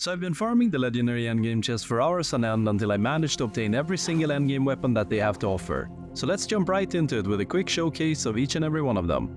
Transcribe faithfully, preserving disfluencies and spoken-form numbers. So I've been farming the legendary endgame chest for hours on end until I managed to obtain every single endgame weapon that they have to offer. So let's jump right into it with a quick showcase of each and every one of them.